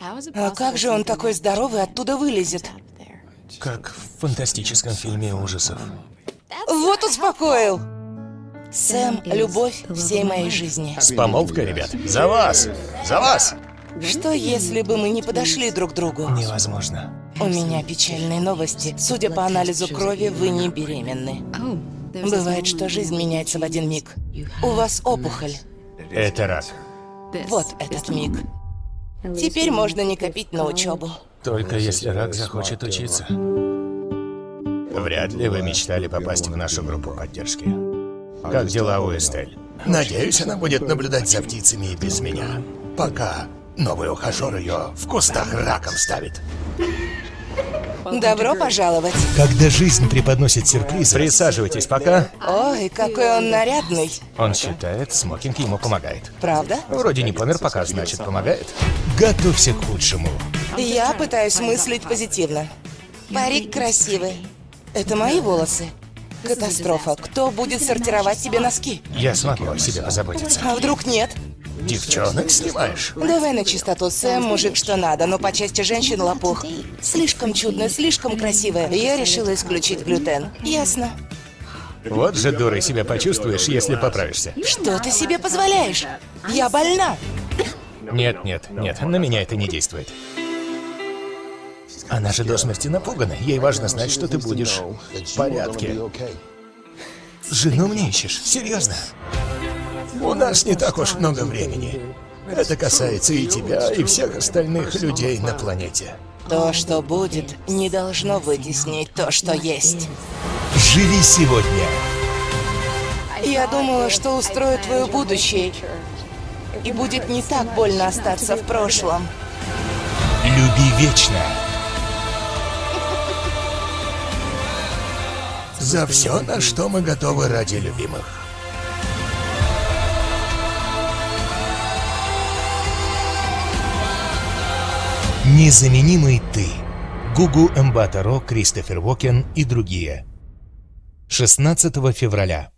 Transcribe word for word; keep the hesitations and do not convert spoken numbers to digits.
А как же он такой здоровый оттуда вылезет? Как в фантастическом фильме ужасов. Вот успокоил! Сэм — любовь всей моей жизни. С помолвкой, ребят. За вас! За вас! Что если бы мы не подошли друг к другу? Невозможно. У меня печальные новости. Судя по анализу крови, вы не беременны. Бывает, что жизнь меняется в один миг. У вас опухоль. Это рак. Вот этот миг. Теперь можно не копить на учебу. Только если рак захочет учиться. Вряд ли вы мечтали попасть в нашу группу поддержки. Как дела у Эстель? Надеюсь, она будет наблюдать за птицами и без меня. Пока новый ухажер ее в кустах раком ставит. Добро пожаловать. Когда жизнь преподносит сюрприз, присаживайтесь пока. Ой, какой он нарядный. Он считает, смокинг ему помогает. Правда? Вроде не помер пока, значит, помогает. Готовься к худшему. Я пытаюсь мыслить позитивно. Парик красивый. Это мои волосы. Катастрофа. Кто будет сортировать тебе носки? Я смогу о себе позаботиться. А вдруг нет? Девчонок снимаешь? Давай на чистоту, Сэм, мужик что надо, но по части женщин лопух. Слишком чудная, слишком красивая. Я решила исключить глютен. Ясно. Вот же дурой себя почувствуешь, если поправишься. Что ты себе позволяешь? Я больна. Нет, нет, нет, на меня это не действует. Она же до смерти напугана. Ей важно знать, что ты будешь в порядке. Жену мне ищешь? Серьезно? У нас не так уж много времени. Это касается и тебя, и всех остальных людей на планете. То, что будет, не должно вытеснить то, что есть. Живи сегодня. Я думала, что устрою твое будущее. И будет не так больно остаться в прошлом. Люби вечно. За все, на что мы готовы ради любимых. Незаменимый ты. Гугу Эмбата-Ро, Кристофер Уокен и другие. шестнадцатого февраля.